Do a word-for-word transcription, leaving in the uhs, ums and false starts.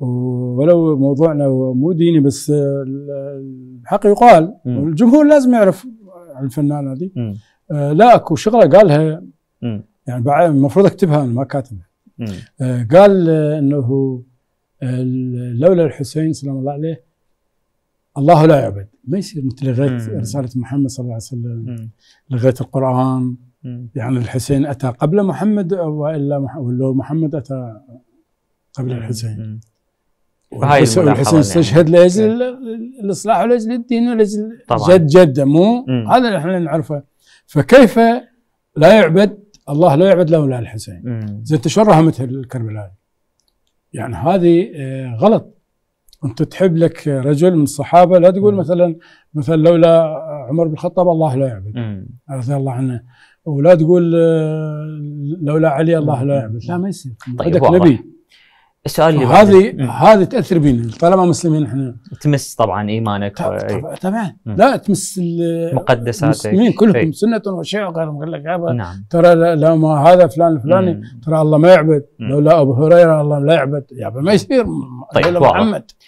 ولو موضوعنا مو ديني بس الحق يقال، الجمهور لازم يعرف الفنانه دي. آه لا اكو شغله قالها م. يعني المفروض اكتبها انا ما كاتبها. آه قال انه لولا الحسين سلام الله عليه الله لا يعبد، ما يصير انت لغيت رساله محمد صلى الله عليه وسلم، لغيت القران. مم. يعني الحسين اتى قبل محمد والا محمد اتى قبل الحسين. والحسين استشهد لاجل الاصلاح ولاجل الدين ولاجل جد جده، مو مم. هذا اللي احنا نعرفه. فكيف لا يعبد الله، لا يعبد لولا الحسين؟ زي انت شو رهمتها الكربلاء؟ يعني هذه غلط. انت تحب لك رجل من الصحابه لا تقول مم. مثلا مثلا لولا عمر بن الخطاب الله لا يعبد رضي الله عنه، ولا تقول لولا علي الله مم. لا يعبد. لا ما يصير. عندك طيب نبي. السؤال اللي هذه هذه تاثر بينا طالما مسلمين احنا. تمس طبعا ايمانك طبعا, طبعاً. لا تمس مقدساتك المسلمين كلهم سنه وشيعه وغيرهم. قال لك نعم. ترى لو ما هذا فلان الفلاني ترى الله ما يعبد، لولا ابو هريره الله لا يعبد. يعبد ما يصير. طيب محمد